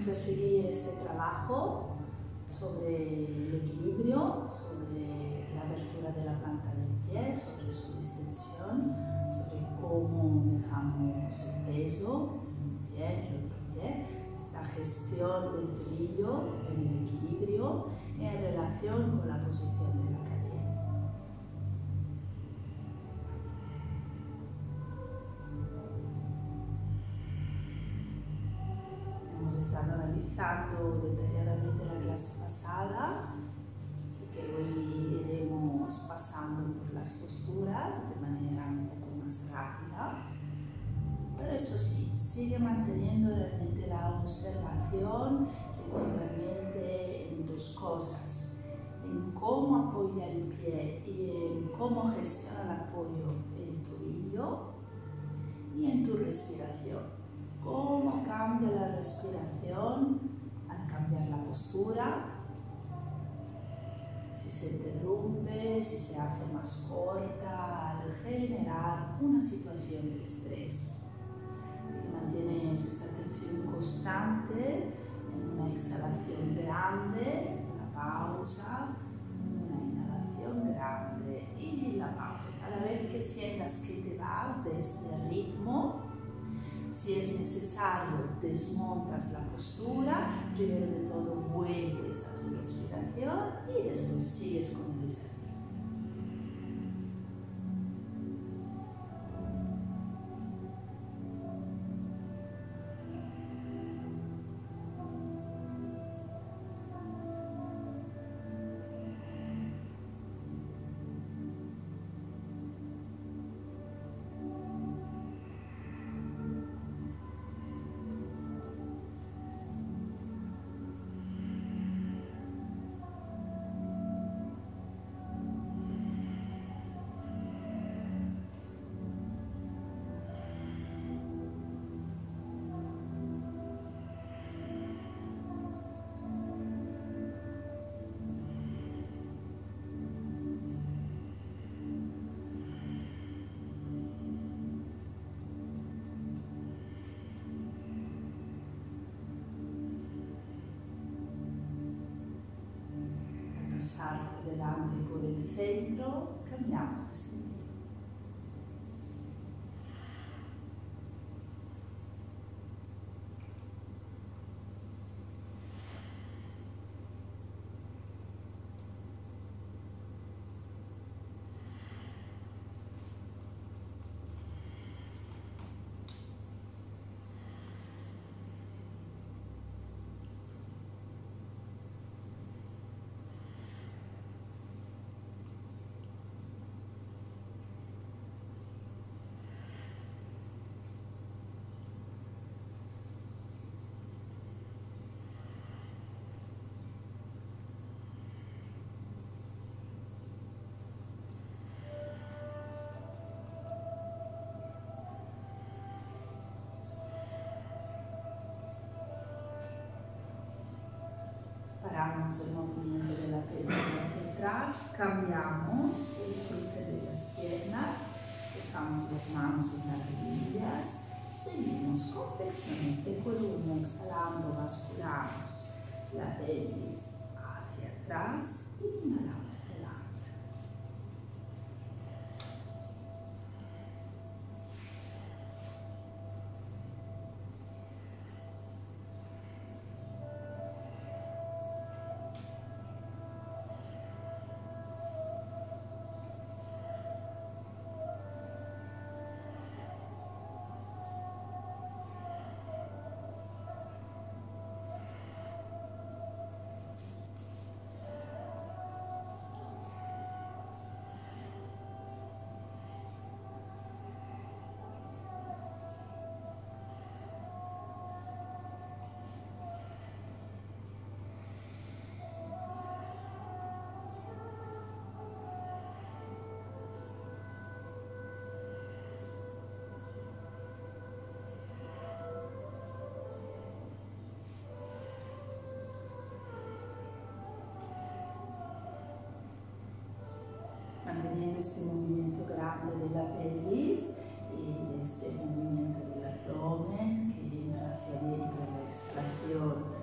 Entonces seguí este trabajo sobre el equilibrio, sobre la abertura de la planta del pie, sobre su distensión, sobre cómo dejamos el peso en un pie y otro pie, esta gestión del tobillo en el equilibrio en relación con la posición de la cadera. Estado analizando detalladamente la clase pasada, así que hoy iremos pasando por las posturas de manera un poco más rápida, pero eso sí, sigue manteniendo realmente la observación principalmente en dos cosas, en cómo apoya el pie y en cómo gestiona el apoyo del tobillo y en tu respiración. Cómo cambia la respiración al cambiar la postura, si se interrumpe, si se hace más corta, al generar una situación de estrés. Así que mantienes esta tensión constante en una exhalación grande, una pausa, una inhalación grande y la pausa. Cada vez que sientas que te vas de este ritmo, si es necesario, desmontas la postura, primero de todo vuelves a tu respiración y después sigues con el ejercicio. Pasar por delante y por el centro, cambiamos de sentido. Paramos el movimiento de la pelvis hacia atrás, cambiamos el cruce de las piernas, dejamos las manos en las rodillas, seguimos con flexiones de columna, exhalando, basculamos la pelvis hacia atrás y inhalamos delante. Manteniendo este movimiento grande de la pelvis y este movimiento del abdomen que entra hacia adentro en la extracción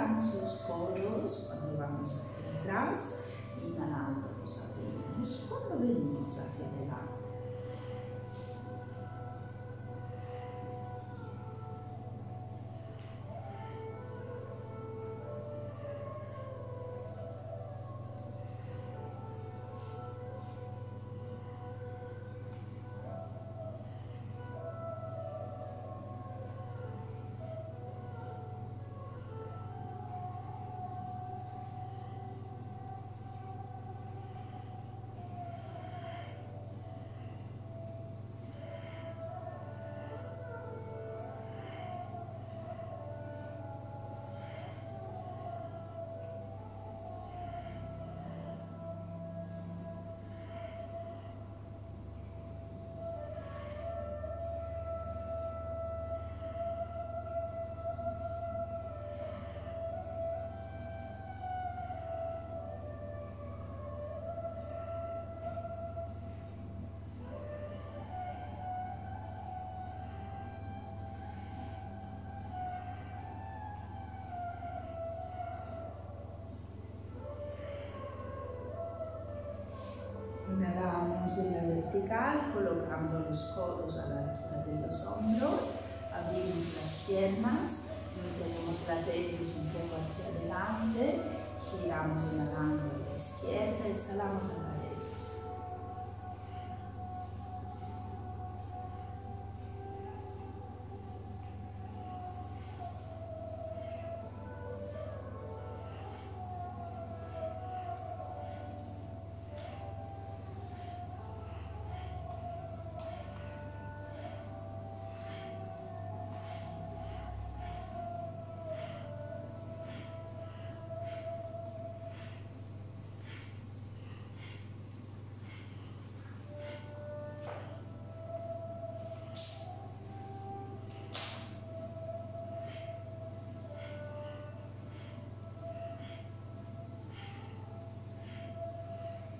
Cerramos los codos cuando vamos hacia atrás, inhalando los abrimos cuando venimos hacia adelante. Inhalamos en la vertical, colocando los codos a la altura de los hombros, abrimos las piernas, mantenemos la pelvis un poco hacia adelante, giramos inhalando a la izquierda, exhalamos a la derecha.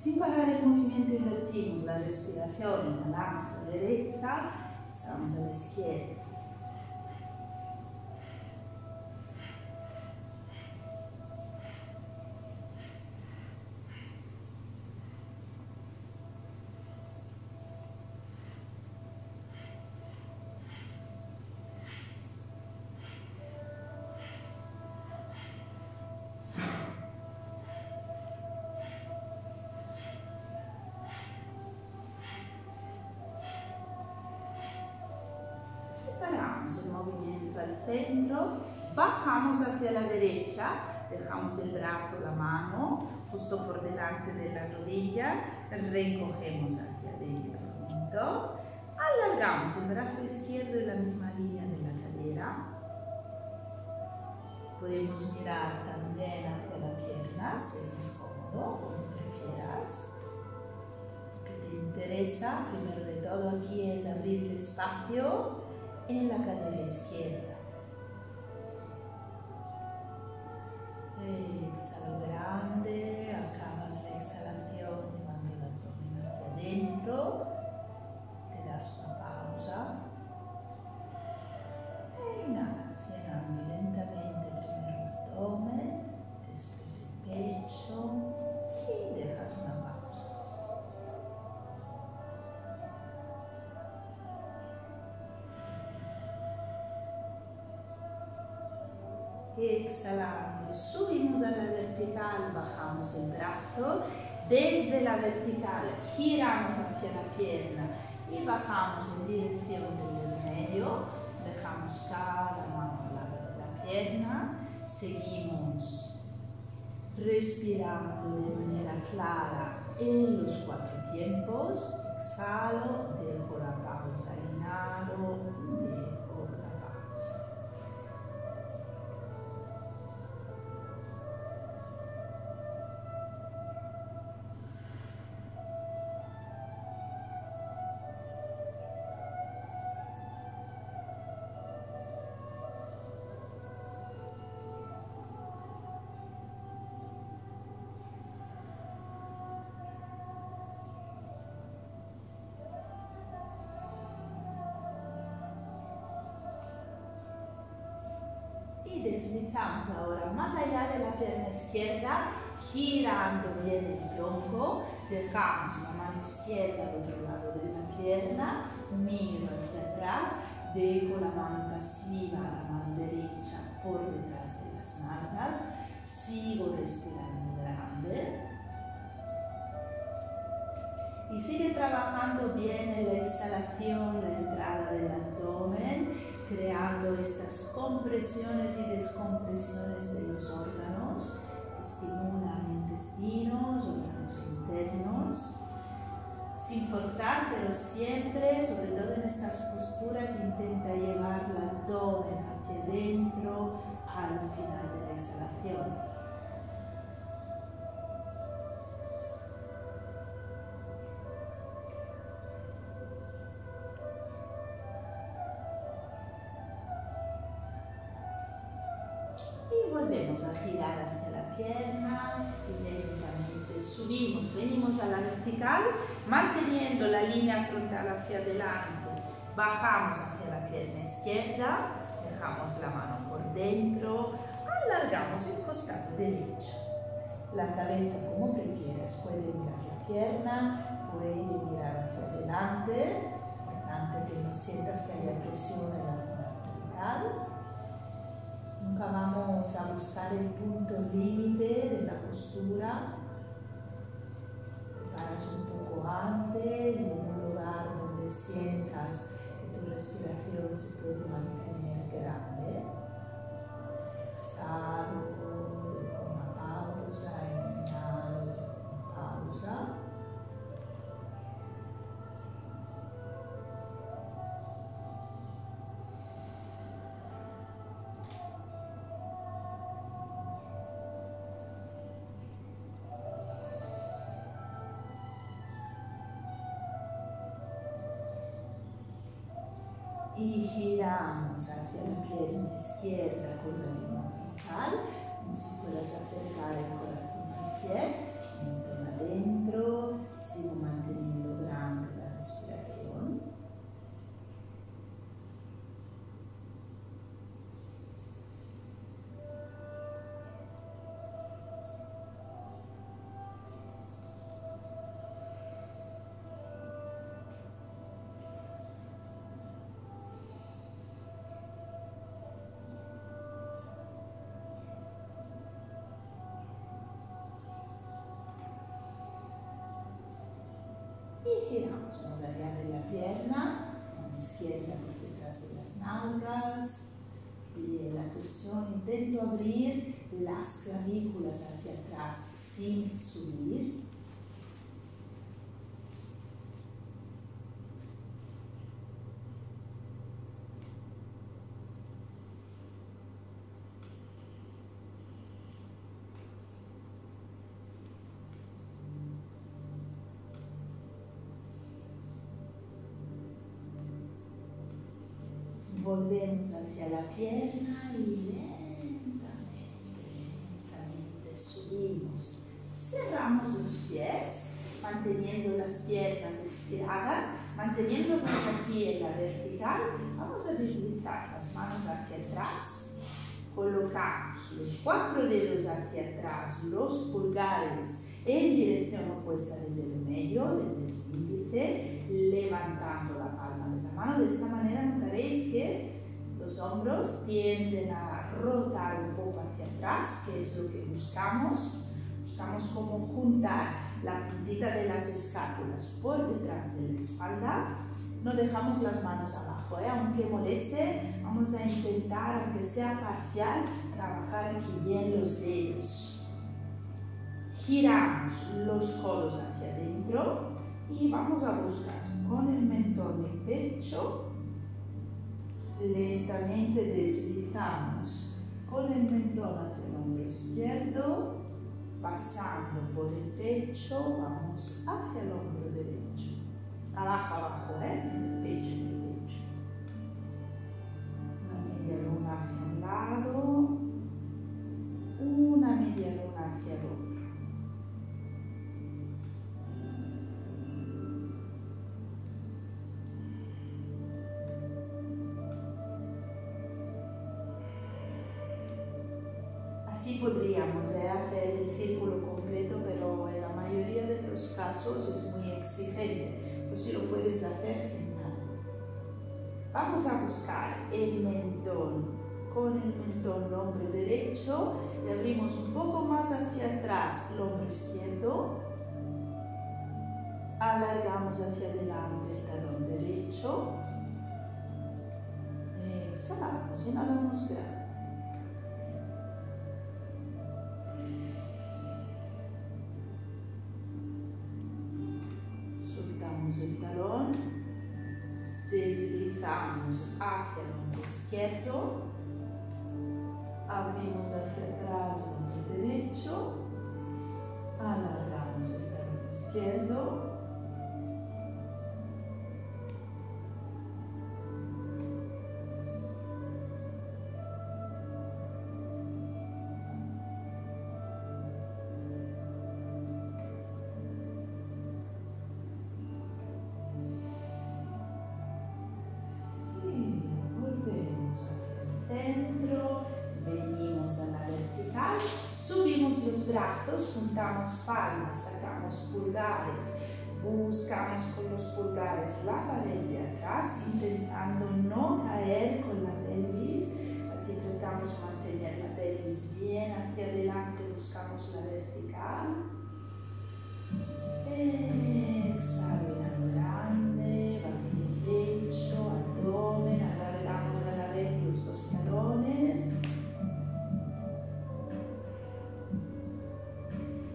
Sin parar el movimiento invertimos la respiración, inhalamos a la derecha, exhalamos a la izquierda. El movimiento al centro, bajamos hacia la derecha, dejamos el brazo, la mano justo por delante de la rodilla, recogemos hacia adentro, junto, alargamos el brazo izquierdo en la misma línea de la cadera, podemos mirar también hacia la pierna si es cómodo, como prefieras. Lo que te interesa primero de todo aquí es abrir el espacio en la cadera izquierda. Exhalo grande, acabas la exhalación llevando el abdomen hacia adentro, te das una pausa e inhalas, llenando lentamente primero el abdomen, después el pecho y dejas una pausa. Exhalando, subimos a la vertical, bajamos el brazo, desde la vertical giramos hacia la pierna y bajamos en dirección del medio, dejamos cada mano al lado de la pierna, seguimos respirando de manera clara en los cuatro tiempos, exhalo, dejo la pausa, inhalo, dejo la pausa. Deslizamos ahora más pierna izquierda, girando bien el tronco, dejamos la mano izquierda al otro lado de la pierna, miro hacia atrás, dejo la mano pasiva, la mano derecha por detrás de las nalgas, sigo respirando grande y sigue trabajando bien la exhalación, la entrada del abdomen, creando estas compresiones y descompresiones de los órganos, estimulan intestinos, órganos internos, sin forzar, pero siempre, sobre todo en estas posturas, intenta llevar el abdomen hacia adentro al final de la exhalación. Volvemos a girar hacia la pierna y lentamente subimos, venimos a la vertical manteniendo la línea frontal hacia adelante, bajamos hacia la pierna izquierda, dejamos la mano por dentro, alargamos el costado derecho, la cabeza como prefieras, puede mirar la pierna, puede mirar hacia adelante, importante que no sientas que haya presión en la zona vertical. Nunca vamos a buscar el punto límite de la postura. Te paras un poco antes, en un lugar donde sientas que tu respiración se puede mantener grande. Exhalo, dejo una pausa, inhalo, una pausa. Y giramos hacia la pierna izquierda con la línea frontal, como si fueras a acercar el corazón al pie, entorno adentro, sigo manteniendo grande la respiración. Giramos más allá de la pierna, mano izquierda por detrás de las nalgas, pide la tensión, intento abrir las clavículas hacia atrás sin subir. Volvemos hacia la pierna y lentamente subimos. Cerramos los pies, manteniendo las piernas estiradas, manteniéndonos aquí en la vertical. Vamos a deslizar las manos hacia atrás. Colocamos los 4 dedos hacia atrás, los pulgares en dirección opuesta del dedo medio, del dedo índice, levantando la palma de la mano. De esta manera notaréis que los hombros tienden a rotar un poco hacia atrás, que es lo que buscamos. Buscamos como juntar la puntita de las escápulas por detrás de la espalda. No dejamos las manos abajo, aunque moleste, vamos a intentar, aunque sea parcial, trabajar aquí bien los dedos. Giramos los codos hacia adentro y vamos a buscar con el mentón y pecho. Lentamente deslizamos con el mentón hacia el hombro izquierdo, pasando por el pecho, vamos hacia el hombro derecho. Abajo, abajo, en el pecho. Una media luna hacia un lado, una media luna hacia el otro. Así podríamos hacer el círculo completo, pero en la mayoría de los casos es muy exigente, pues si lo puedes hacer, nada. Vamos a buscar el mentón. Con el mentón, el hombro derecho, y abrimos un poco más hacia atrás el hombro izquierdo, alargamos hacia adelante el talón derecho, exhalamos, inhalamos grande. Soltamos el talón, deslizamos hacia el hombro izquierdo, abrimos hacia atrás el hombro derecho, alargamos el talón izquierdo, brazos, juntamos palmas, sacamos pulgares, buscamos con los pulgares la pared de atrás, intentando no caer con la pelvis, aquí tratamos de mantener la pelvis bien hacia adelante, buscamos la vertical, exhalo grande, vacío el pecho, abdomen, alargamos a la vez los dos talones.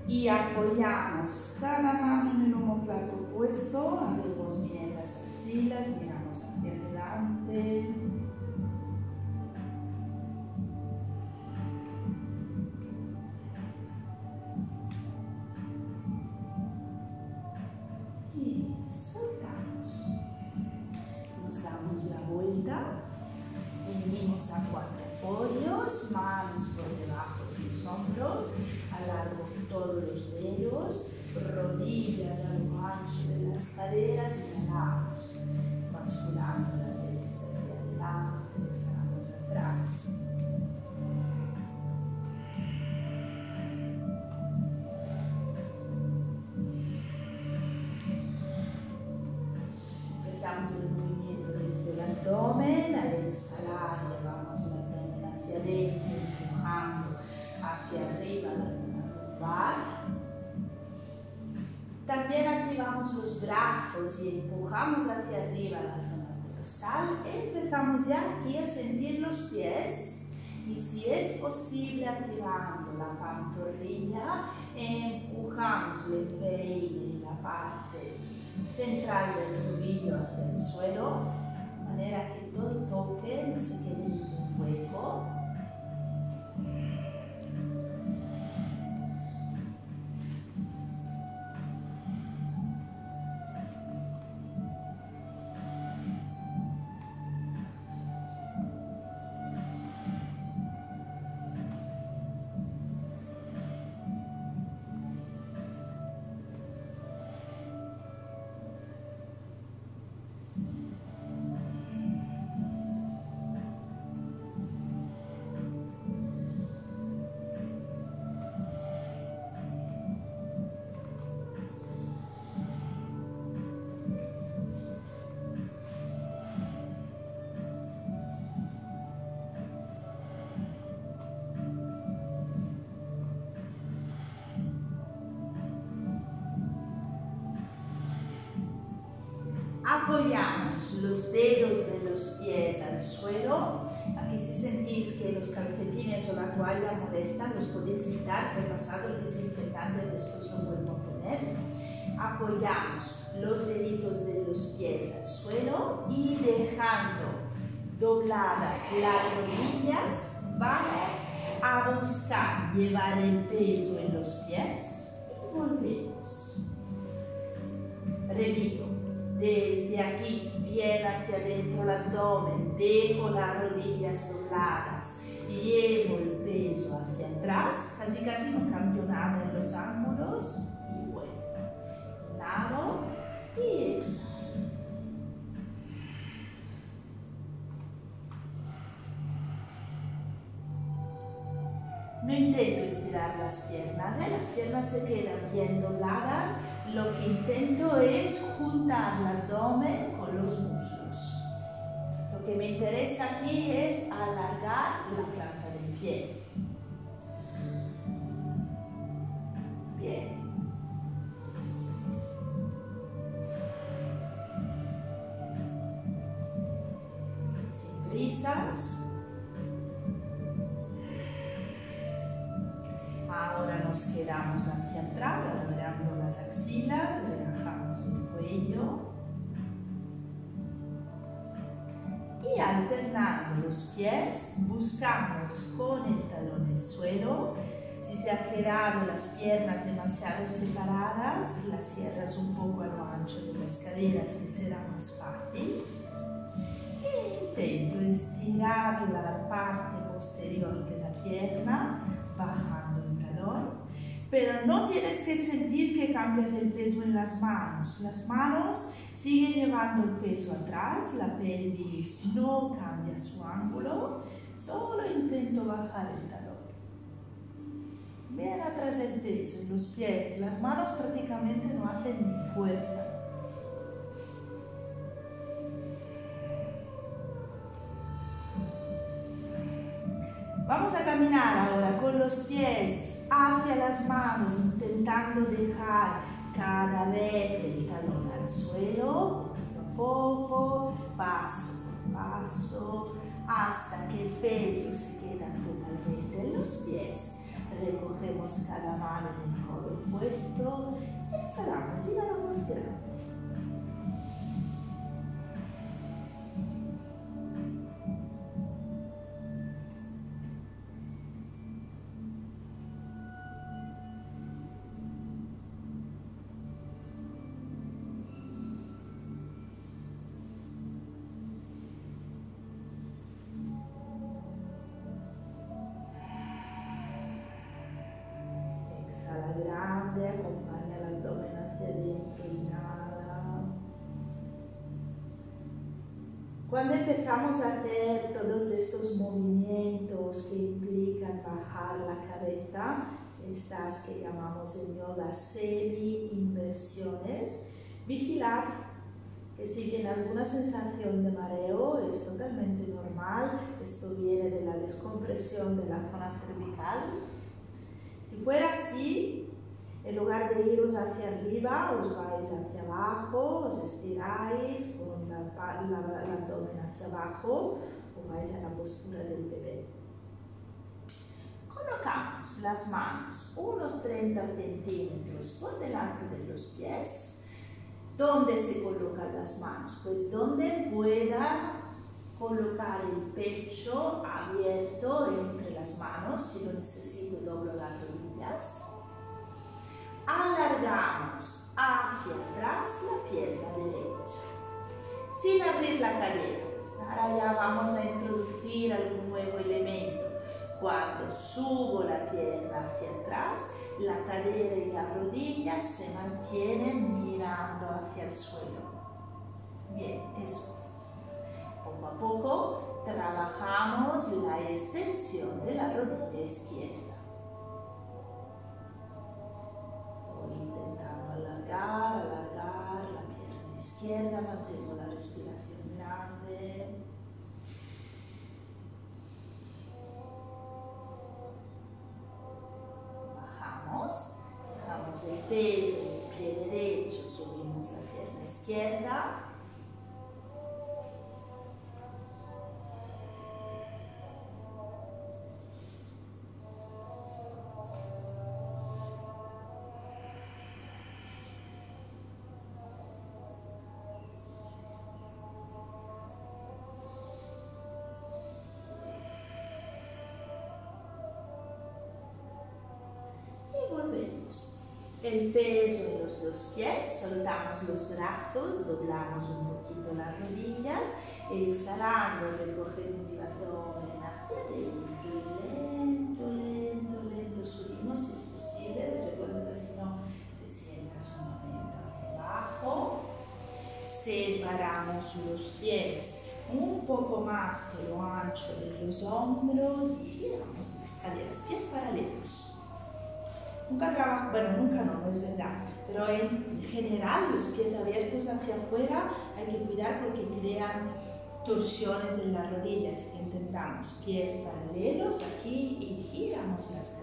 Y apoyamos cada mano en el omóplato opuesto, abrimos bien las axilas, miramos hacia adelante. Y soltamos. Nos damos la vuelta, venimos a cuatro, manos por debajo de los hombros, alargo todos los dedos, rodillas a lo ancho de las caderas, inhalamos, basculando la pelvis hacia adelante, exhalamos atrás. Empezamos el movimiento desde el abdomen, al exhalar llevamos el abdomen hacia adentro, empujando hacia arriba las también activamos los brazos y empujamos hacia arriba la zona dorsal. Empezamos ya aquí a sentir los pies y si es posible activando la pantorrilla, empujamos el peine, la parte central del tobillo hacia el suelo, de manera que todo toque, no se quede ningún hueco. Apoyamos los dedos de los pies al suelo. Aquí si sentís que los calcetines o la toalla molestan, los podéis quitar, repasado el desinfectante, después lo vuelvo a poner. Apoyamos los deditos de los pies al suelo y dejando dobladas las rodillas, vamos a buscar llevar el peso en los pies y volvemos. Repito. Desde aquí, bien hacia adentro el abdomen, dejo las rodillas dobladas, llevo el peso hacia atrás, casi no cambio nada en los ángulos, y vuelvo, inhalo y exhalo. No intento estirar las piernas se quedan bien dobladas, lo que intento es juntar el abdomen con los muslos. Lo que me interesa aquí es alargar la planta del pie. Bien. Sin prisas. Ahora nos quedamos hacia atrás, alargando las axilas, relajamos el cuello y alternando los pies, buscamos con el talón el suelo. Si se han quedado las piernas demasiado separadas, las cierras un poco a lo ancho de las caderas, que será más fácil. E intento estirar la parte posterior de la pierna, bajando el talón, pero no tienes que sentir que cambias el peso en las manos. Las manos siguen llevando el peso atrás, la pelvis no cambia su ángulo, solo intento bajar el talón. Bien atrás el peso en los pies, las manos prácticamente no hacen ni fuerza. Vamos a caminar ahora con los pies hacia las manos, intentando dejar cada vez el talón al suelo, poco a poco, paso por paso, hasta que el peso se queda totalmente en los pies. Recogemos cada mano en el codo opuesto y exhalamos y vamos grande. Grande, acompaña el abdomen hacia adentro, inhala. Cuando empezamos a hacer todos estos movimientos que implican bajar la cabeza, estas que llamamos en yoga semi-inversiones, vigilar que si bien alguna sensación de mareo es totalmente normal, esto viene de la descompresión de la zona cervical. Si fuera así, en lugar de iros hacia arriba, os vais hacia abajo, os estiráis con el abdomen hacia abajo, os vais a la postura del bebé. Colocamos las manos unos 30 centímetros por delante de los pies. ¿Dónde se colocan las manos? Pues donde pueda colocar el pecho abierto entre las manos, si lo necesito doblo las rodillas. Alargamos hacia atrás la pierna derecha, sin abrir la cadera. Ahora ya vamos a introducir algún nuevo elemento. Cuando subo la pierna hacia atrás, la cadera y las rodillas se mantienen mirando hacia el suelo. Bien, eso es. Poco a poco trabajamos la extensión de la rodilla izquierda. Alargar la pierna izquierda, mantengo la respiración grande. Bajamos, dejamos el peso en el pie derecho, subimos la pierna izquierda. El peso en los dos pies, soltamos los brazos, doblamos un poquito las rodillas, exhalando, recogemos el abdomen hacia adentro, lento, lento, lento, subimos si es posible, recuerda que si no te sientas un momento hacia abajo, separamos los pies un poco más que lo ancho de los hombros y giramos las caderas, pies paralelos. Nunca trabajo, bueno, nunca no, es verdad, pero en general los pies abiertos hacia afuera hay que cuidar porque crean torsiones en las rodillas, así que intentamos pies paralelos aquí y giramos las caderas.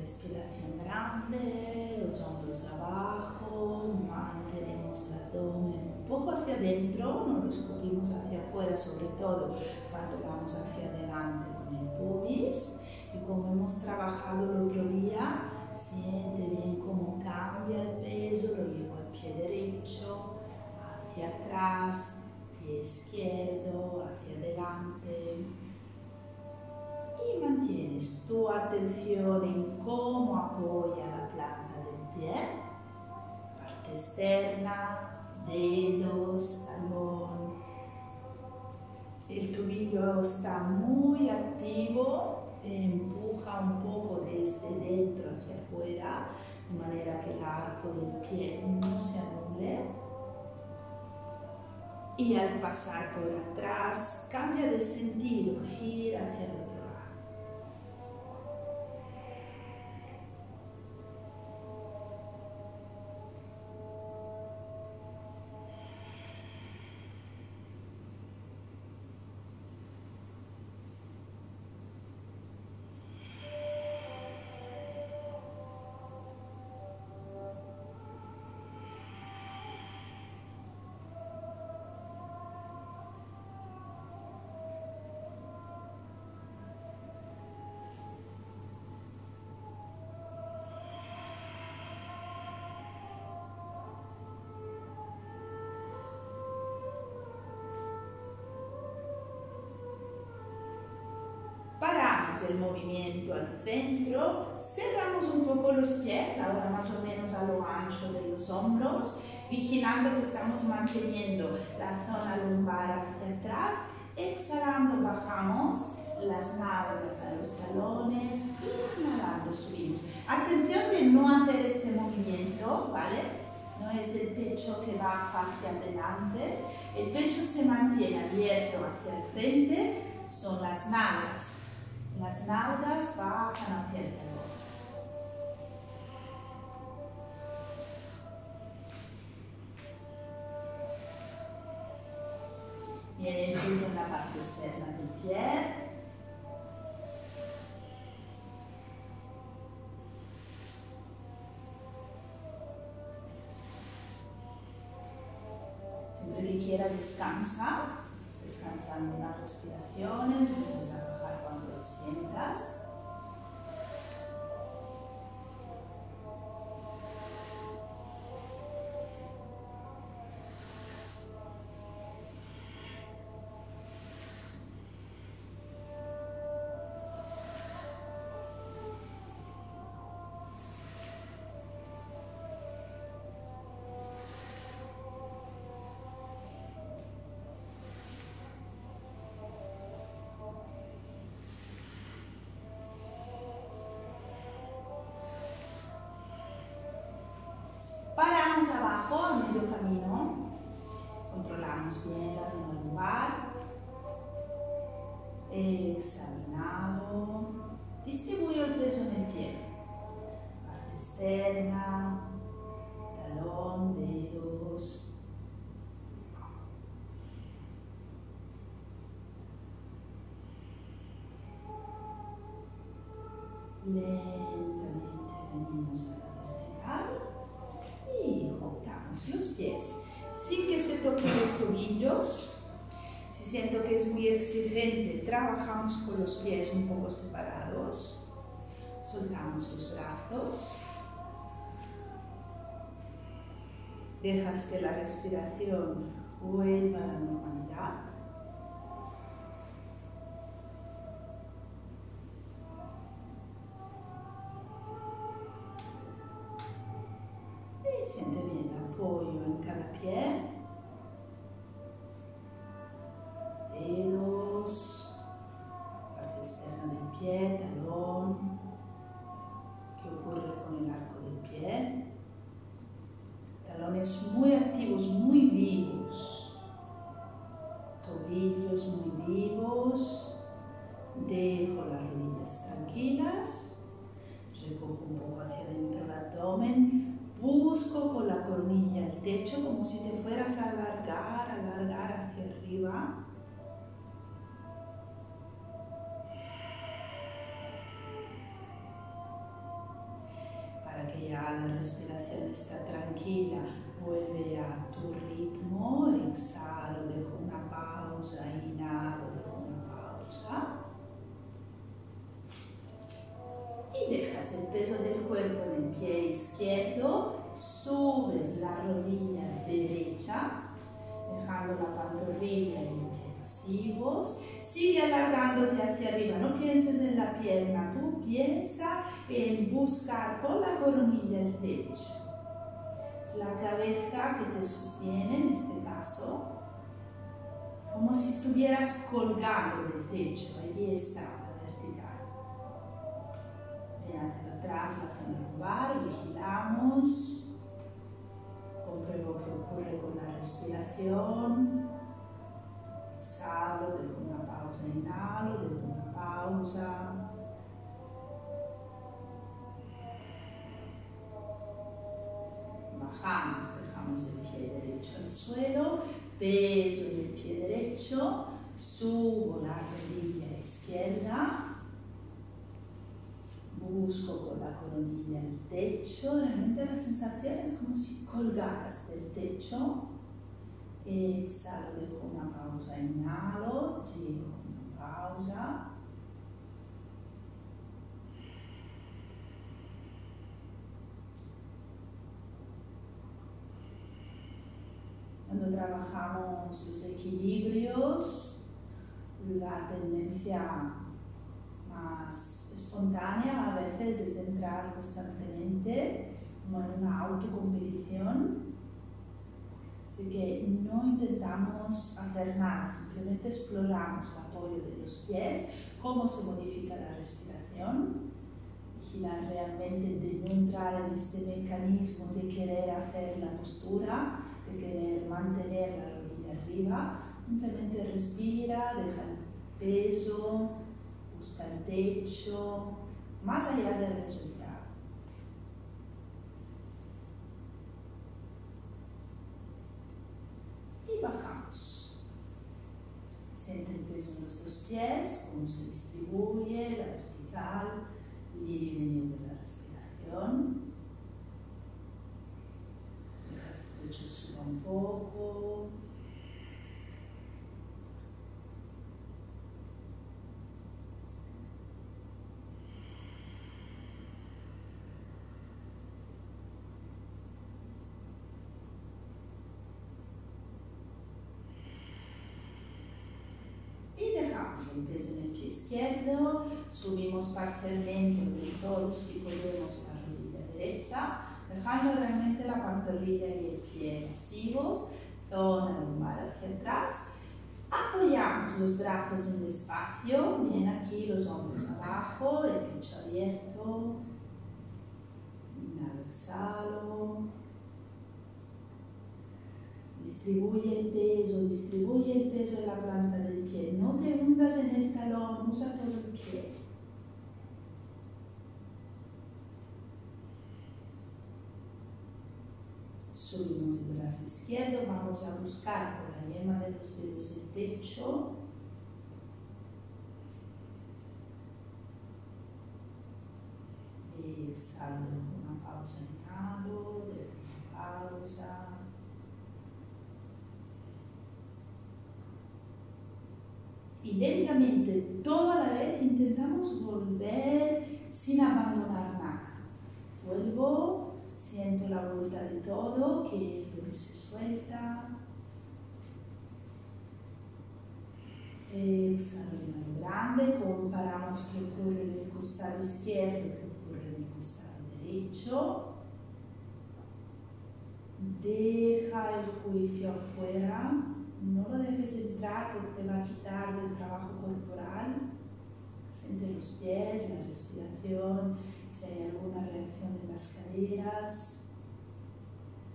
Respiración grande, los hombros abajo, mantenemos el abdomen un poco hacia adentro, no los cubrimos hacia afuera, sobre todo cuando vamos hacia adelante con el pubis. Y como hemos trabajado el otro día, siente bien cómo cambia el peso, lo llevo al pie derecho, hacia atrás, pie izquierdo, hacia adelante. Y mantienes tu atención en cómo apoya la planta del pie, parte externa, dedos, talón. El tobillo está muy activo, empuja un poco desde dentro hacia afuera, de manera que el arco del pie no se anule. Y al pasar por atrás, cambia de sentido, gira hacia el otro. Paramos el movimiento al centro, cerramos un poco los pies, ahora más o menos a lo ancho de los hombros, vigilando que estamos manteniendo la zona lumbar hacia atrás, exhalando bajamos las nalgas a los talones, inhalando subimos. Atención de no hacer este movimiento, ¿vale? No es el pecho que baja hacia adelante, el pecho se mantiene abierto hacia el frente, son las nalgas. Las nalgas bajan hacia el talón. Bien, el peso en la parte externa del pie. Siempre que quiera descansa. Descansando en las respiraciones, vuelves a bajar cuando lo sientas. Paramos abajo, a medio camino, controlamos bien la zona lumbar, examinado, distribuyo el peso en el pie, parte externa, talón, dedos. Lentamente venimos a la vertical. Y juntamos los pies sin que se toquen los tobillos. Si siento que es muy exigente, trabajamos con los pies un poco separados, soltamos los brazos, dejas que la respiración vuelva a la normalidad. Siente bien el apoyo en cada pie. jóvenes muy activos, muy vivos, tobillos muy vivos, dejo las rodillas tranquilas, recojo un poco hacia adentro el abdomen, busco con la coronilla el techo como si te fueras a alargar hacia arriba. Ya la respiración está tranquila, vuelve a tu ritmo, exhalo, dejo una pausa, inhalo, dejo una pausa y dejas el peso del cuerpo en el pie izquierdo, subes la rodilla derecha, dejando la pantorrilla y el pie pasivos, sigue alargándote hacia arriba, no pienses en la pierna, tú piensa en buscar con la coronilla el techo. Es la cabeza que te sostiene en este caso, como si estuvieras colgando del techo, allí está la vertical. Ven hacia atrás, la zona lumbar, vigilamos, compruebo qué ocurre con la respiración, exhalo, dejo una pausa, inhalo, dejo una pausa. Bajamos, dejamos el pie derecho al suelo, peso del pie derecho, subo la rodilla izquierda, busco con la coronilla el techo, realmente la sensación es como si colgaras del techo, exhalo, dejo una pausa, inhalo, dejo una pausa. Cuando trabajamos los equilibrios, la tendencia más espontánea a veces es entrar constantemente como en una autocompetición. Así que no intentamos hacer nada, simplemente exploramos el apoyo de los pies, cómo se modifica la respiración. Vigilar realmente de no entrar en este mecanismo de querer hacer la postura, de querer mantener la rodilla arriba, simplemente respira, deja el peso, busca el techo, más allá del resultado. Y bajamos. Siente el peso en los dos pies, cómo se distribuye, la vertical, ir y venir de la respiración. El pecho suba un poco, y dejamos el peso en el pie izquierdo, subimos parcialmente del todo si podemos la rodilla derecha, dejando realmente la pantorrilla y el pie pasivos, zona lumbar hacia atrás, apoyamos los brazos en el espacio, bien aquí los hombros abajo, el pecho abierto, inhalo, exhalo, distribuye el peso en la planta del pie, no te hundas en el talón, usa todo el pie. Subimos el brazo izquierdo, vamos a buscar con la yema de los dedos el techo. Exhalo, una pausa, inhalo, una pausa. Y lentamente, toda la vez, intentamos volver sin abandonar nada. Vuelvo. Siento la vuelta de todo, que es lo que se suelta. Exhalo inhalo grande, comparamos qué ocurre en el costado izquierdo, qué ocurre en el costado derecho. Deja el juicio afuera, no lo dejes entrar porque te va a quitar el trabajo corporal. Siente los pies, la respiración, si hay alguna reacción en las caderas,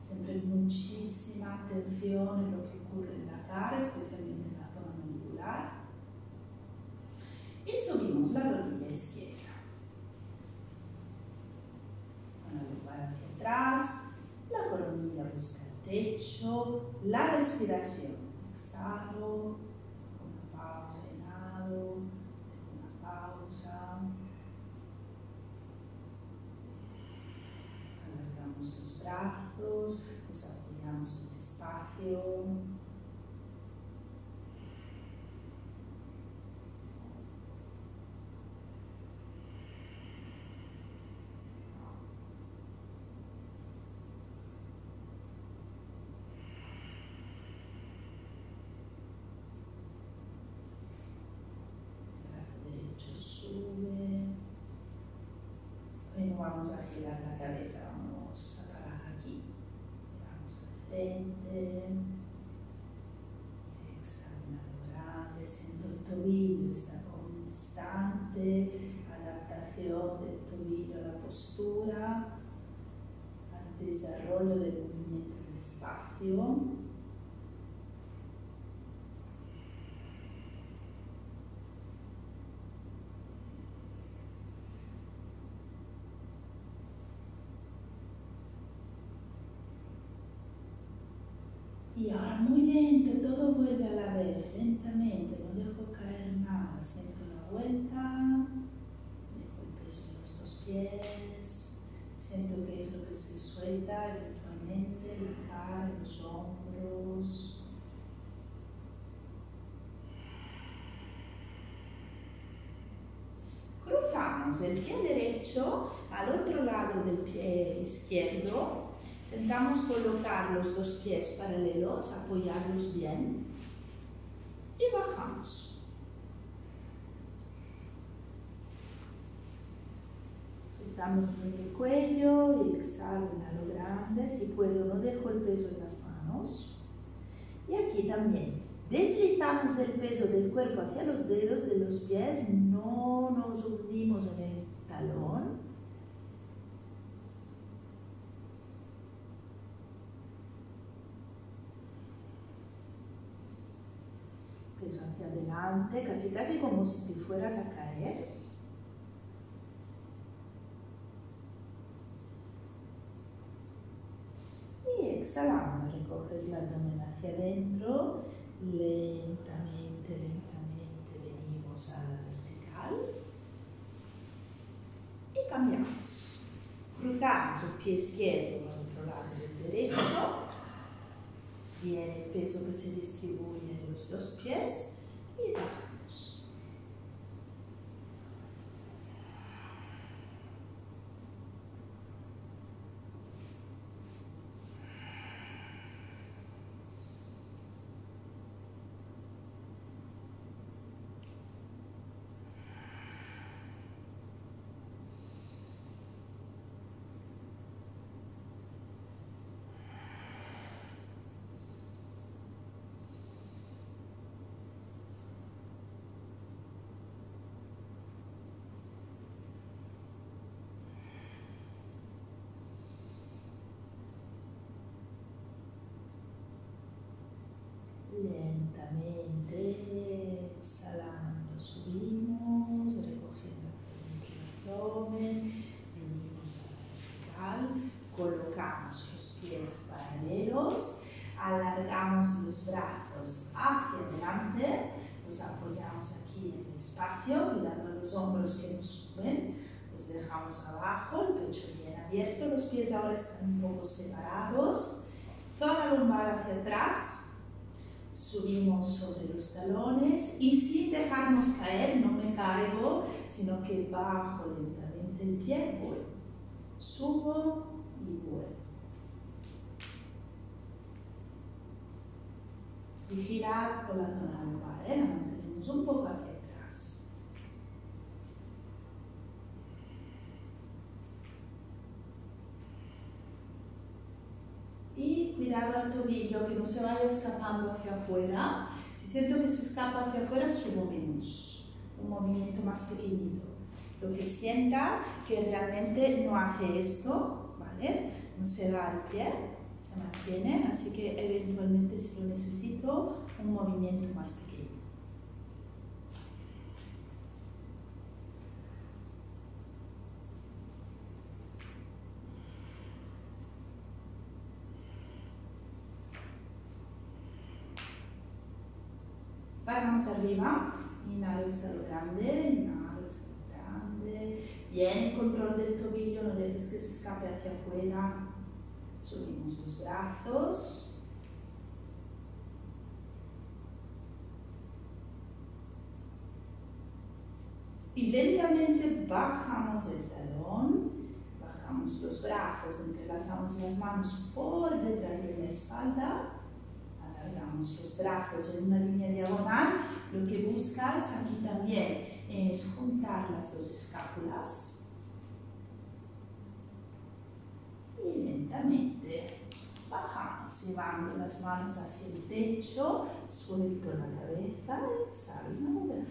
sempre muchissima attenzione a lo que ocurre en la cara, especialmente en la zona mandibular. Y subimos la rodilla izquierda. Con la lumbar hacia atrás, la coronilla busca el techo, la respiración. Exhalo, una pausa, inhalo, una pausa. Alargamos los brazos, nos apoyamos en el espacio. Vamos a girar la cabeza, vamos a parar aquí, vamos al frente, exhalando grande, siento el tobillo, esta constante adaptación del tobillo a la postura, al desarrollo del movimiento en el espacio. Y ahora muy lento, todo vuelve a la vez, lentamente, no dejo caer nada, siento la vuelta, dejo el peso de los dos pies, siento que es lo que se suelta eventualmente, la cara, los hombros. Cruzamos el pie derecho al otro lado del pie izquierdo. Intentamos colocar los dos pies paralelos, apoyarlos bien y bajamos. Soltamos el cuello y exhalo, inhalo grande, si puedo no dejo el peso en las manos. Y aquí también, deslizamos el peso del cuerpo hacia los dedos de los pies, no nos hundimos en el talón. Hacia adelante, casi casi como si te fueras a caer. Y exhalamos, recoger el abdomen hacia adentro, lentamente, lentamente venimos a la vertical y cambiamos. Cruzamos el pie izquierdo al otro lado del derecho. Viene el peso que se distribuye en los dos pies y bajamos. Lentamente, exhalando, subimos, recogiendo el abdomen, venimos a la vertical, colocamos los pies paralelos, alargamos los brazos hacia adelante, los apoyamos aquí en el espacio, cuidando los hombros que nos suben, los dejamos abajo, el pecho bien abierto, los pies ahora están un poco separados, zona lumbar hacia atrás. Subimos sobre los talones y sin dejarnos caer, no me caigo, sino que bajo lentamente el pie, voy, subo y vuelvo. Y girar por la zona lumbar, la mantenemos un poco hacia atrás. Y cuidado al tobillo, que no se vaya escapando hacia afuera. Si siento que se escapa hacia afuera, subo menos. Un movimiento más pequeñito. Lo que sienta que realmente no hace esto, ¿vale? No se va al pie, se mantiene, así que eventualmente si lo necesito, un movimiento más pequeño. Vamos arriba, inhalo, exhalo grande, inhalo, exhalo grande, bien el control del tobillo, no dejes que se escape hacia afuera, subimos los brazos, y lentamente bajamos el talón, bajamos los brazos, entrelazamos las manos por detrás de la espalda, alargamos los brazos en una línea diagonal. Lo que buscas aquí también es juntar las dos escápulas y lentamente bajamos, llevando las manos hacia el techo, suelto la cabeza, exhalo grande.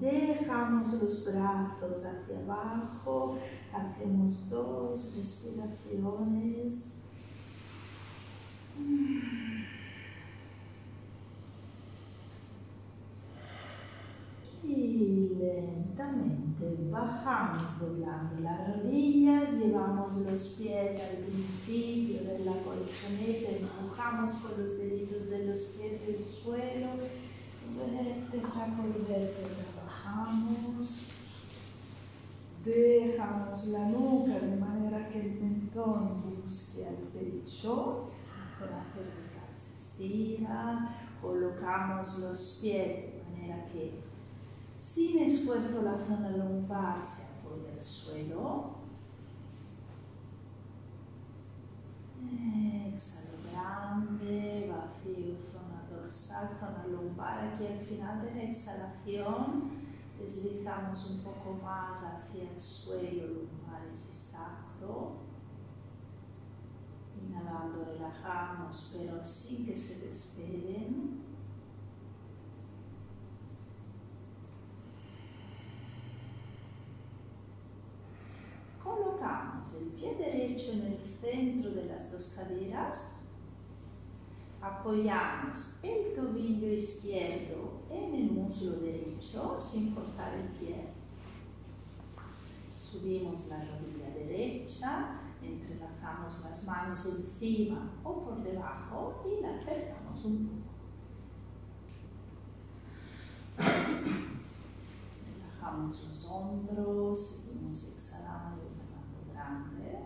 Dejamos los brazos hacia abajo, hacemos dos respiraciones. Y lentamente bajamos doblando las rodillas, llevamos los pies al principio de la colchoneta, empujamos con los deditos de los pies el suelo. Vértebra, bajamos, dejamos la nuca de manera que el mentón busque al pecho, la cervical se estira, colocamos los pies de manera que sin esfuerzo la zona lumbar se apoya al suelo, exhalo grande, vacío zona dorsal, zona lumbar, aquí al final de la exhalación deslizamos un poco más hacia el suelo, lumbares y sacro, inhalando relajamos pero sin que se despeguen. Colocamos el pie derecho en el centro de las dos caderas, apoyamos el tobillo izquierdo en el muslo derecho sin cortar el pie, subimos la rodilla derecha, entrelazamos las manos encima o por debajo y la acercamos un poco, relajamos los hombros, seguimos exhalando, inhalando grande.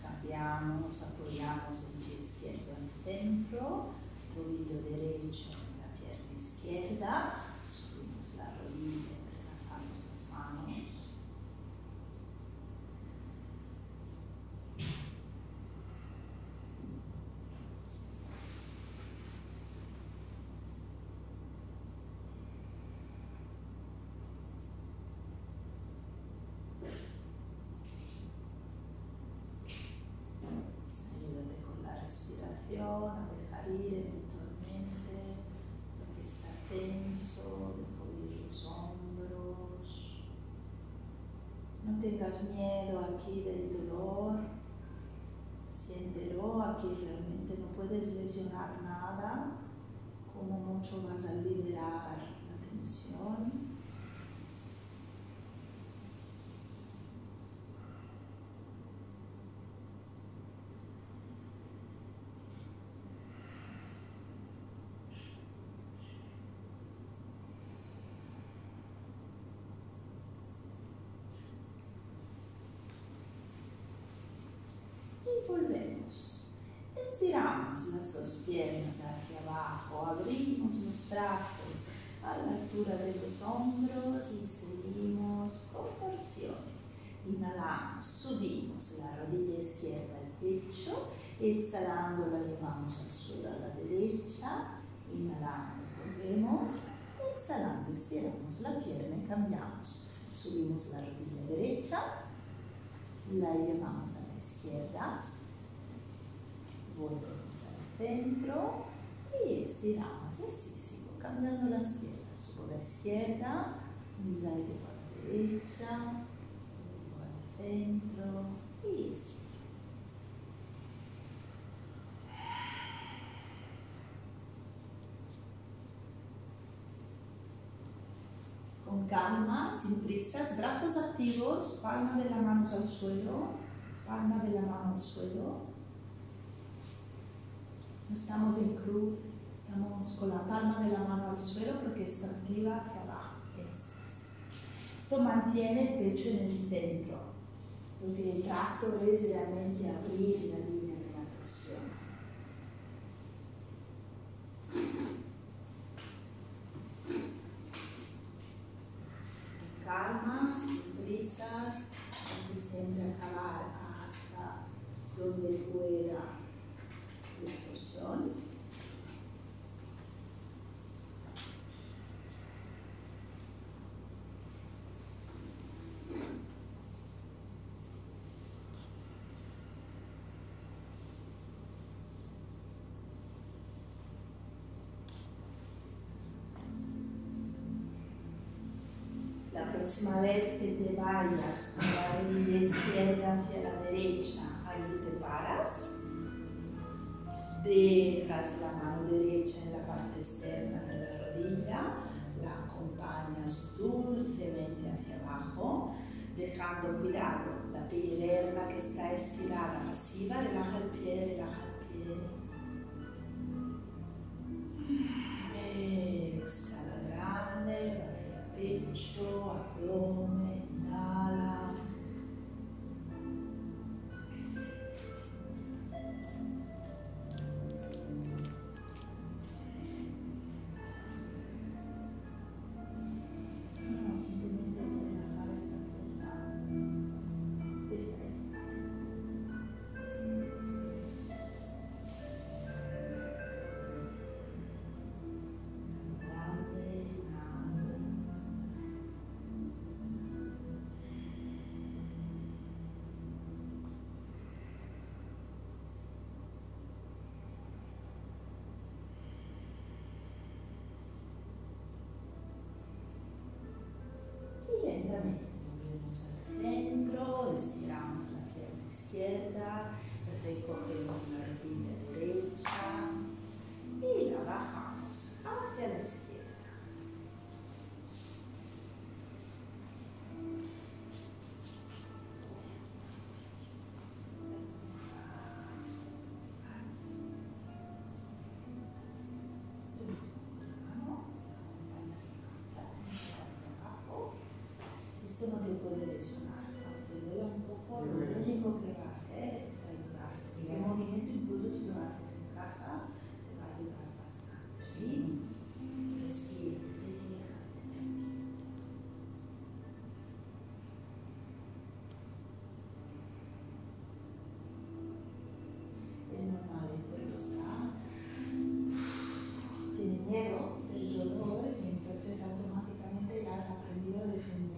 Cambiamos, apoyamos el pie izquierdo en el centro, tobillo derecho en la pierna izquierda, subimos la rodilla, relajamos las manos. A dejar ir eventualmente lo que está tenso, dejo ir los hombros, no tengas miedo aquí del dolor, siéntelo, aquí realmente no puedes lesionar nada, como mucho vas a liberar la tensión. camas, las dos piernas hacia abajo, abrimos los brazos a la altura de los hombros, inserimos contracciones, inhalamos, subimos la rodilla izquierda al pecho, exhalando la llevamos al suelo a la derecha, inhalando, volvemos, exhalando, estiramos la pierna y cambiamos, subimos la rodilla derecha, la llevamos a la izquierda, volvemos al centro y estiramos, y así sigo cambiando las piernas, subo a la izquierda, la llevo a la derecha, vuelvo al centro y estiro. Con calma, sin prisas, brazos activos, palma de las manos al suelo, palma de la mano al suelo. No estamos en cruz, estamos con la palma de la mano al suelo porque esto activa hacia abajo. Eso es. Esto mantiene el pecho en el centro. Lo que trato es realmente abrir la línea de la presión. Con calma, sin prisas, hay que siempre acabar hasta donde pueda. La próxima vez que te vayas con la rodilla izquierda hacia la derecha, allí te paras. Dejas la mano derecha en la parte externa de la rodilla, la acompañas dulcemente hacia abajo, dejando, cuidado, la pierna que está estirada, pasiva, relaja el pie, relaja el pie. Exhala grande, hacia el pecho, abdomen, inhala. Volvemos al centro, estiramos la pierna izquierda, recogemos la rodilla derecha y la bajamos hacia la izquierda. No te puede lesionar, aunque duela un poco, lo único que va a hacer es ayudarte. Ese movimiento, incluso si lo haces en casa, te va a ayudar bastante. ¿Sí? Respira, dejas de tranquilo. Es normal, el cuerpo está... tiene miedo del dolor y entonces automáticamente ya has aprendido a defender.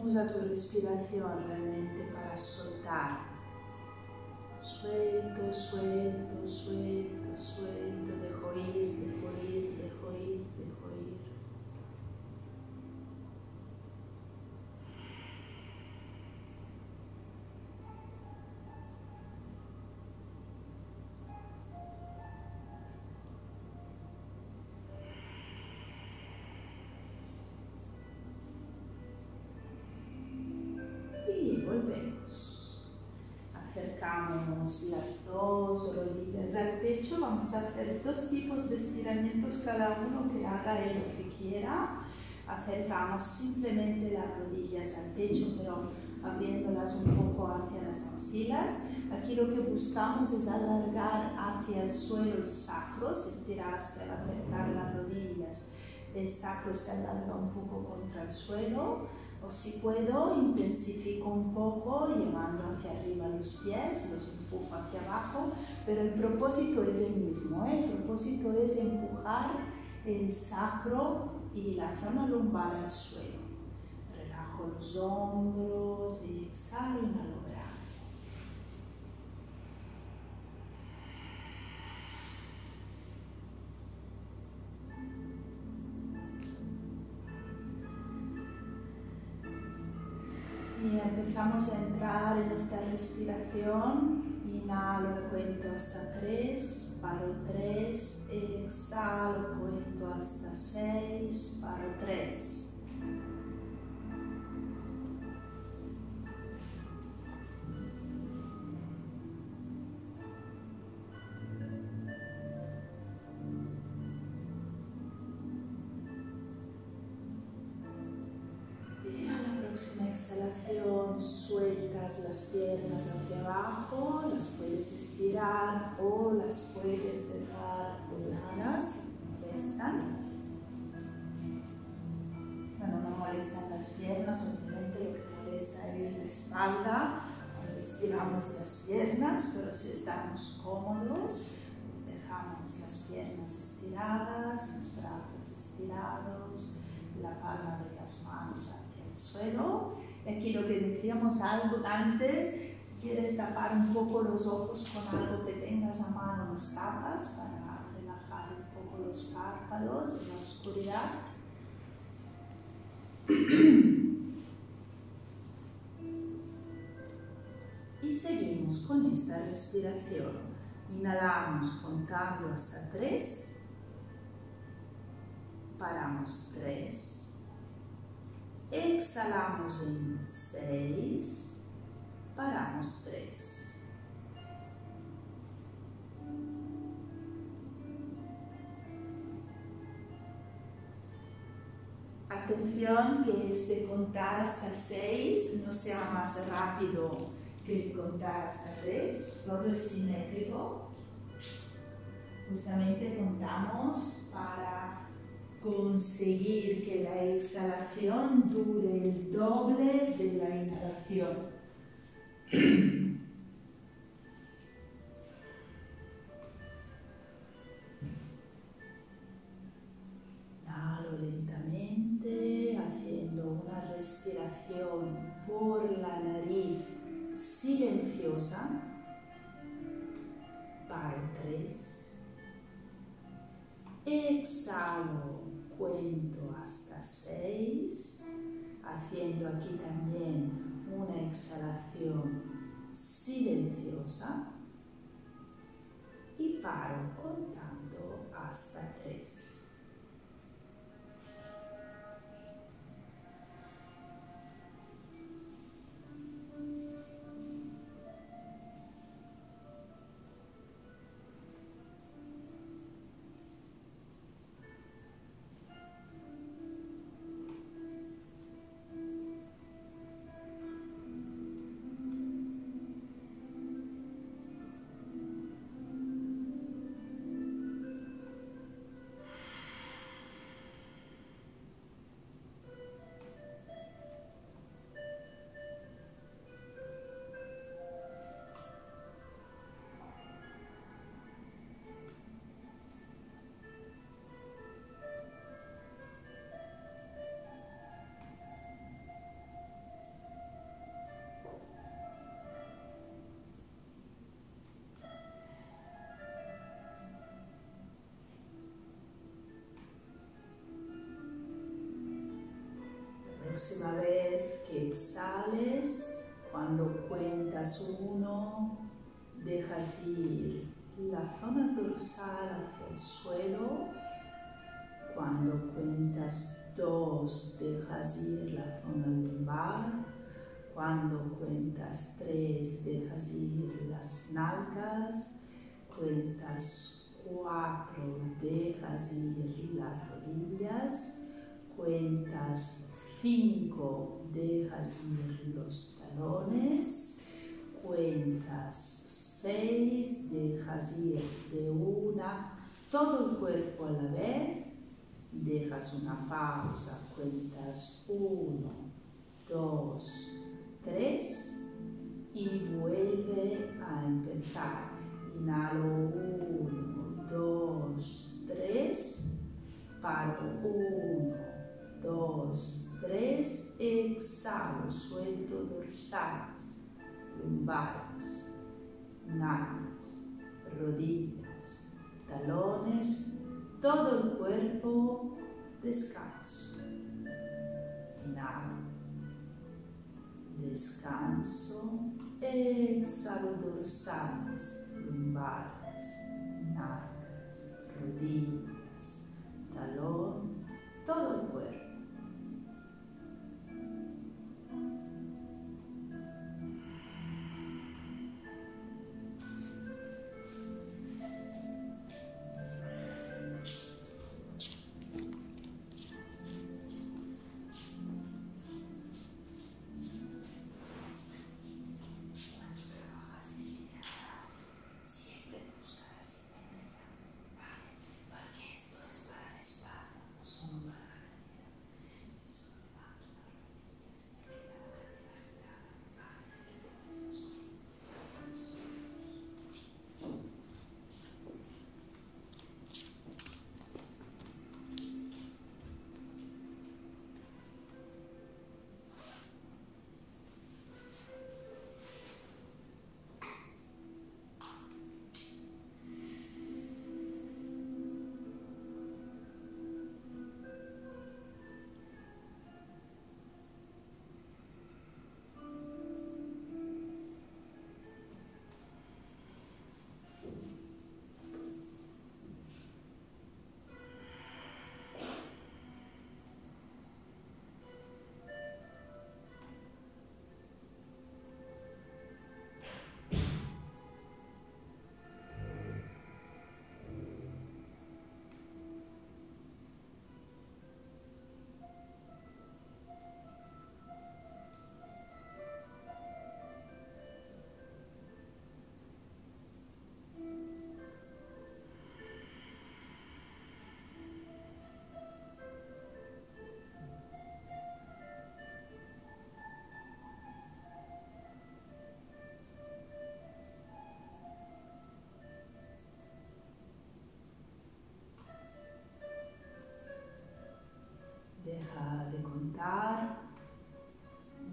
Usa tu respiración realmente para soltar, suelto, suelto, suelto, suelto, dejo ir, dejo ir, dejo ir, dejo ir. Acercamos las dos rodillas al pecho. Vamos a hacer dos tipos de estiramientos, cada uno que haga lo que quiera. Acercamos simplemente las rodillas al pecho, pero abriéndolas un poco hacia las axilas. Aquí lo que buscamos es alargar hacia el suelo el sacro. Sentirás que al acercar las rodillas el sacro se alarga un poco contra el suelo. O si puedo, intensifico un poco llevando hacia arriba los pies, los empujo hacia abajo, pero el propósito es el mismo, ¿eh? El propósito es empujar el sacro y la zona lumbar al suelo. Relajo los hombros y exhalo, inhalo. Empezamos a entrar en esta respiración. Inhalo, cuento hasta 3, paro 3, exhalo, cuento hasta 6, paro 3. Exhalación, sueltas las piernas hacia abajo, las puedes estirar o las puedes dejar dobladas, no molestan. Bueno, no molestan las piernas, obviamente lo que molesta es la espalda, cuando estiramos las piernas, pero si estamos cómodos, pues dejamos las piernas estiradas, los brazos estirados, la palma de las manos hacia el suelo. Aquí lo que decíamos algo antes, si quieres tapar un poco los ojos con algo que tengas a mano, los tapas para relajar un poco los párpados en la oscuridad. Y seguimos con esta respiración. Inhalamos contando hasta 3, paramos 3. Exhalamos en 6, paramos 3. Atención que este contar hasta 6 no sea más rápido que el contar hasta 3, todo es simétrico. Justamente contamos para conseguir que la exhalación dure el doble de la inhalación. Inhalo lentamente, haciendo una respiración por la nariz silenciosa. Paro 3. Exhalo, cuento hasta 6, haciendo aquí también una exhalación silenciosa y paro contando hasta 3. próxima vez que exhales, cuando cuentas uno, dejas ir la zona dorsal hacia el suelo. Cuando cuentas dos, dejas ir la zona lumbar. Cuando cuentas tres, dejas ir las nalgas. Cuentas cuatro, dejas ir las rodillas. Cuentas cinco, dejas ir los talones. Cuentas seis, dejas ir de una todo el cuerpo a la vez. Dejas una pausa, cuentas 1, 2, 3 y vuelve a empezar. Inhalo 1, 2, 3, paro 1, 2, 3, exhalo, suelto dorsales, lumbares, nalgas, rodillas, talones, todo el cuerpo, descanso, inhalo, descanso, exhalo dorsales, lumbares, nalgas, rodillas, talón, todo el cuerpo. Deja de contar,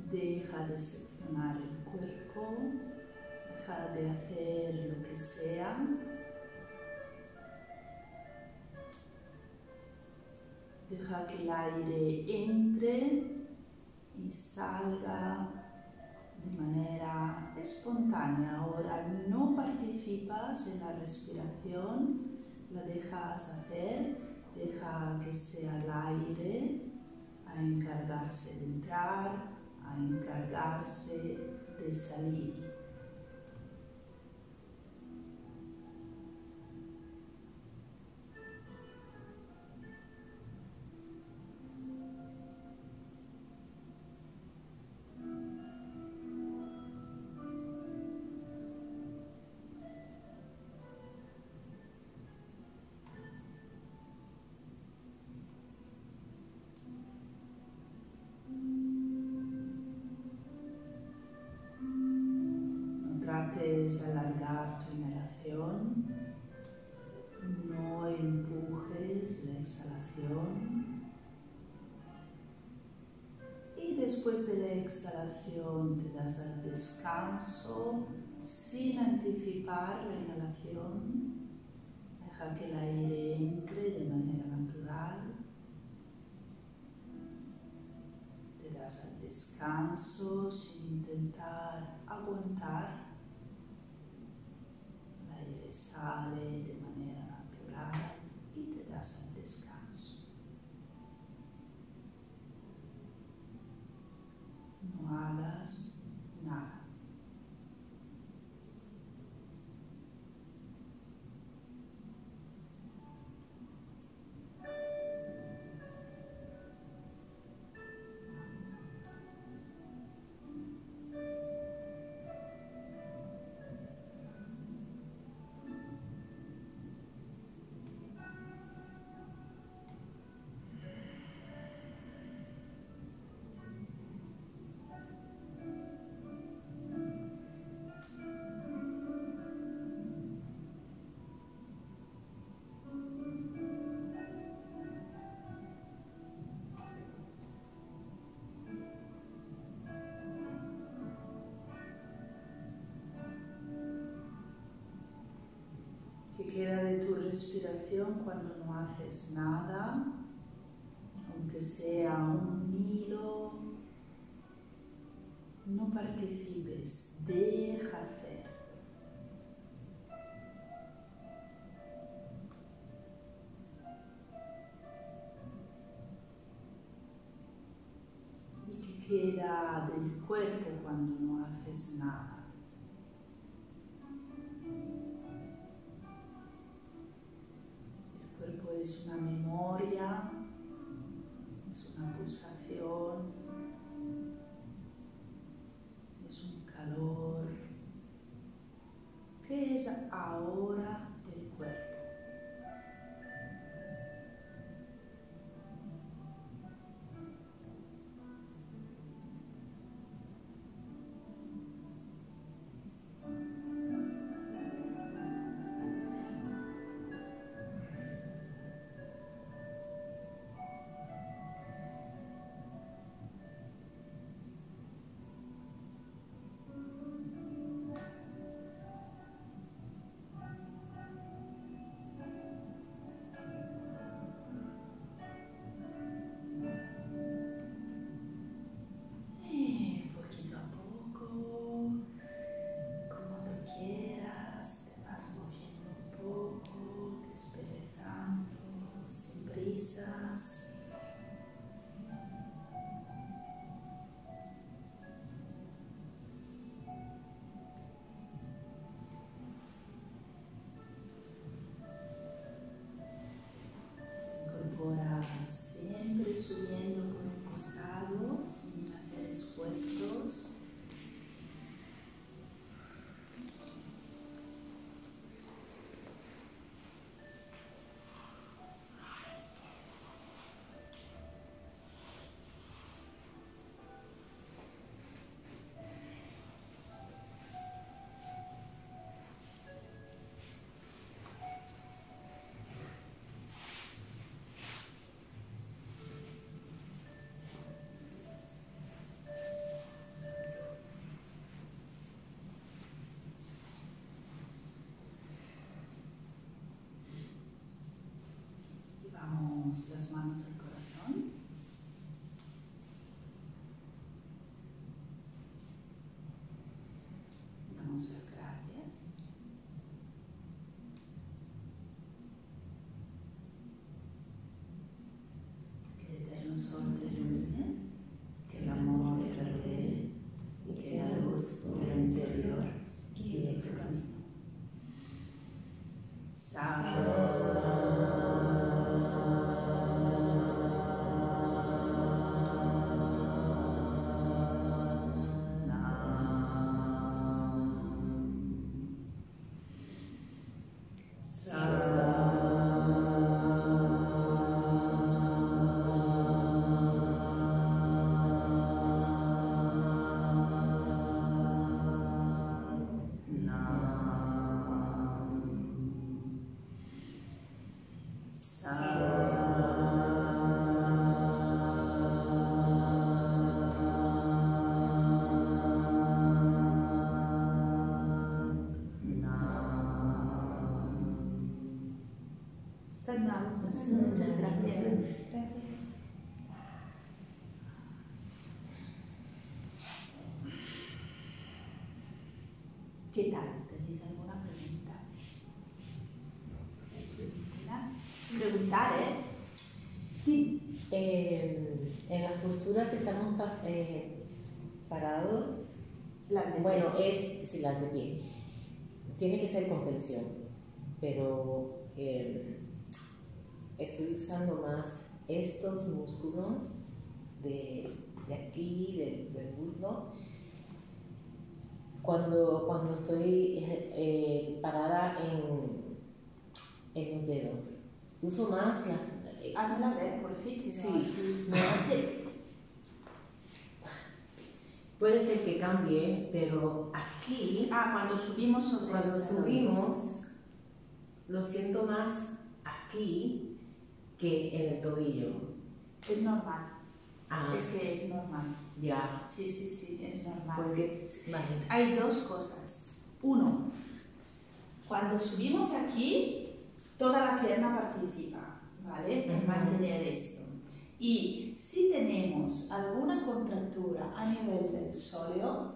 deja de seccionar el cuerpo, deja de hacer lo que sea. Deja que el aire entre y salga de manera espontánea. Ahora no participas en la respiración, la dejas hacer. Deja que sea el aire a encargarse de entrar, a encargarse de salir. Es alargar tu inhalación, no empujes la exhalación y después de la exhalación te das al descanso sin anticipar la inhalación. Deja que el aire entre de manera natural, te das descanso sin intentar aguantar. El aire sale de manera natural y te das al descanso. No hagas nada. ¿Qué queda de tu respiración cuando no haces nada? Aunque sea un hilo, no participes, deja hacer. ¿Y qué queda del cuerpo cuando no haces nada? Es una memoria, es una pulsación, es un calor. ¿Qué es ahora el cuerpo? Siempre subiendo por un costado sin hacer esfuerzos. Las manos al corazón. Damos las gracias. Que el eterno sol te ilumine, que el amor te rodee y que la luz por el interior guíe tu camino. Muchas gracias. ¿Qué tal? ¿Tenéis alguna pregunta? Preguntar, ¿eh? Sí. En las posturas que estamos parados, las de bueno, pie. Es si las de pie. Tiene que ser con tensión, pero estoy usando más estos músculos de aquí, del muslo. Cuando estoy parada en los dedos, uso más las... Hazla ver, por fin. Sí, me hace... Puede ser que cambie, pero aquí... Ah, cuando subimos sobre Cuando subimos, lo siento más aquí que en el tobillo. Es normal. Ah. Es que es normal. Ya. Yeah. Sí, sí, sí, es normal. Porque, imagínate. Hay dos cosas. Uno, cuando subimos aquí, toda la pierna participa, ¿vale? En mantener esto. Y si tenemos alguna contractura a nivel del sóleo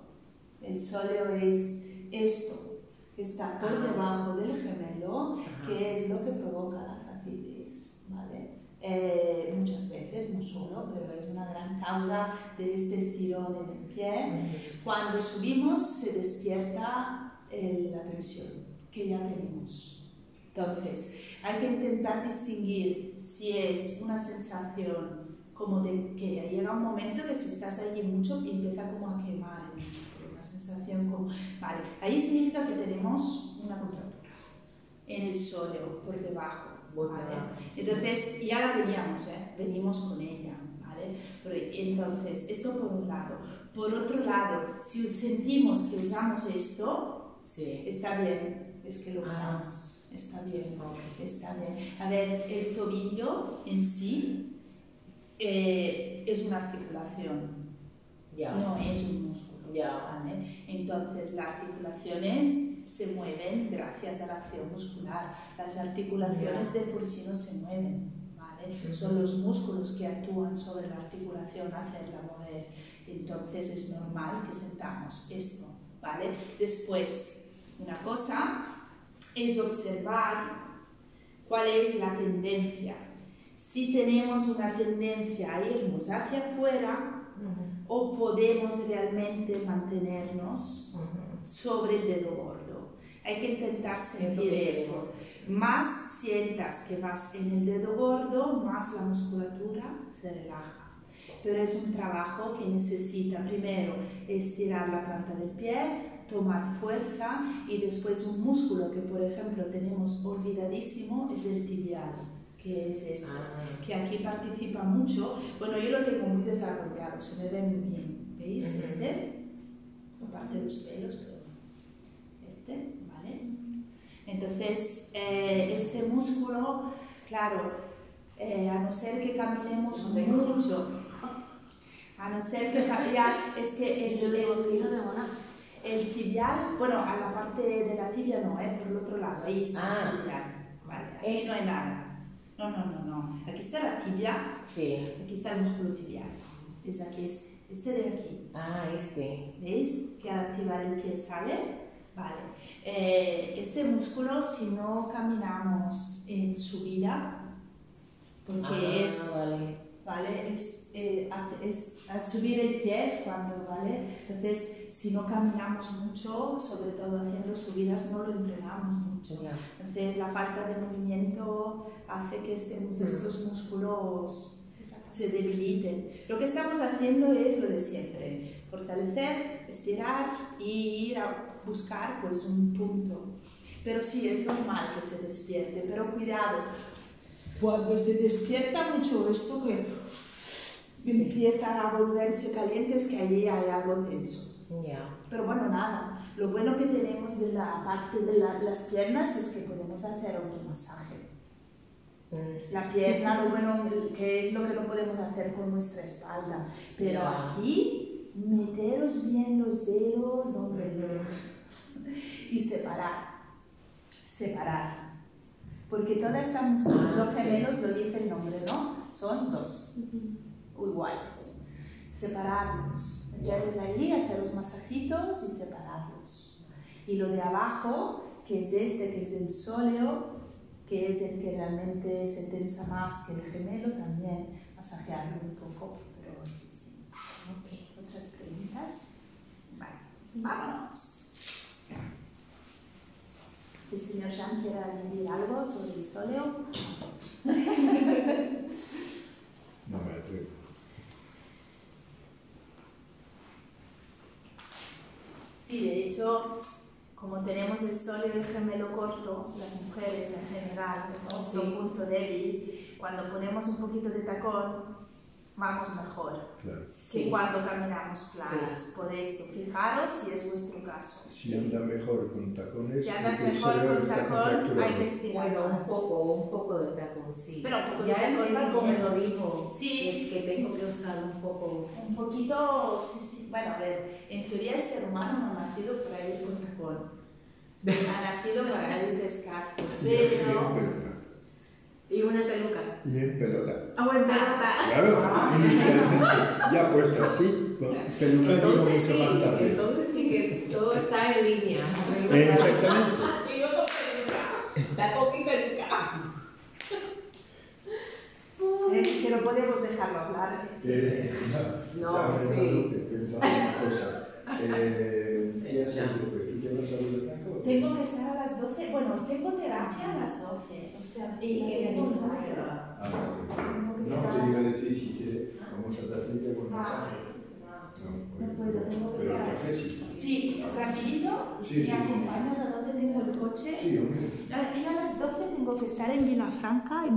es esto, que está por debajo del gemelo, que es lo que provoca la fascitis, ¿vale? Muchas veces, no solo, pero es una gran causa de este estirón en el pie. Cuando subimos se despierta la tensión que ya tenemos. Entonces, hay que intentar distinguir si es una sensación como de que llega un momento que si estás allí mucho y empieza como a quemar el músculo, una sensación como... Vale, ahí significa que tenemos una contractura en el sóleo, por debajo, ¿vale? Entonces, ya la teníamos, ¿eh? Venimos con ella, ¿vale? Pero, entonces, esto por un lado. Por otro lado, si sentimos que usamos esto, sí, está bien. Es que lo usamos, está bien, está bien. A ver, el tobillo en sí es una articulación, no es un músculo, ¿vale? Entonces las articulaciones se mueven gracias a la acción muscular, las articulaciones de por sí no se mueven, ¿vale? Son los músculos que actúan sobre la articulación, hacerla mover, entonces es normal que sentamos esto, ¿vale? Después, una cosa es observar cuál es la tendencia. Si tenemos una tendencia a irnos hacia afuera o podemos realmente mantenernos sobre el dedo gordo. Hay que intentar sentir esto. Más sientas que vas en el dedo gordo, más la musculatura se relaja. Pero es un trabajo que necesita primero estirar la planta del pie, tomar fuerza y después un músculo que por ejemplo tenemos olvidadísimo es el tibial, que es este, que aquí participa mucho. Bueno, yo lo tengo muy desarrollado, se me ve muy bien, ¿veis? Este, aparte de los pelos, pero este, ¿vale? Entonces, este músculo, claro, a no ser que caminemos mucho, a no ser que caminar, es que el dedo de una... El tibial, bueno, a la parte de la tibia no, por el otro lado, ahí está el tibial, vale, aquí no hay nada, no, aquí está la tibia, sí, aquí está el músculo tibial, es aquí este de aquí, este, ¿veis? Que al activar el pie sale, vale, este músculo si no caminamos en subida, porque es... Vale. ¿Vale? Al subir el pie es cuando, ¿vale? Entonces, si no caminamos mucho, sobre todo haciendo subidas, no lo entrenamos mucho. Entonces, la falta de movimiento hace que estos músculos se debiliten. Lo que estamos haciendo es lo de siempre, fortalecer, estirar y ir a buscar pues, un punto. Pero sí, es normal que se despierte, pero cuidado. Cuando se despierta mucho esto que empieza a volverse caliente es que allí hay algo tenso. Pero bueno, nada. Lo bueno que tenemos de la parte de las piernas es que podemos hacer automasaje. La pierna, lo bueno que es lo que no podemos hacer con nuestra espalda. Pero aquí, meteros bien los dedos donde y separar. Porque toda esta musculatura, los gemelos lo dice el nombre, ¿no? Son dos iguales. Separarlos. Meterlos allí, hacer los masajitos y separarlos. Y lo de abajo, que es este, que es el sóleo, que es el que realmente se tensa más que el gemelo, también masajearlo un poco, pero sí, sí. Ok, ¿otras preguntas? Vale, vámonos. ¿El señor Jean quiere añadir algo sobre el sóleo? No me atrevo. Sí, de hecho, como tenemos el sóleo y el gemelo corto, las mujeres en general, nuestro punto débil, cuando ponemos un poquito de tacón, vamos mejor que cuando caminamos planas. Por esto, fijaros si es vuestro caso. Si anda mejor con tacones, si andas mejor con tacón, hay que estirar. Bueno, un poco de tacón, sí. Pero un poco de tacón me lo dijo, que tengo que usar un poco. Un poquito, sí, sí. Bueno, a ver, en teoría el ser humano no ha nacido para ir con tacón, ha nacido para ir descalzo, pero... Y una peluca. Y en pelota. Ah, bueno, pelota. Claro, inicialmente, ya puesto así, con peluca entonces mucho más tarde. Entonces sí que todo está en línea. Exactamente. Y yo con peluca, tacón y peluca. Que no podemos dejarlo hablar. No, sí. Pensaba una cosa. Tengo que estar a las 12. Bueno, tengo terapia a las 12. O sea, no, te iba a decir si quieres. Vamos a dar tiempo con masaje. No puedo, tengo que estar. Pero el café sí. Sí, rapidito. Si me acompañas a dónde tengo el coche. Sí, hombre. Yo a las 12 tengo que estar en Vilafranca.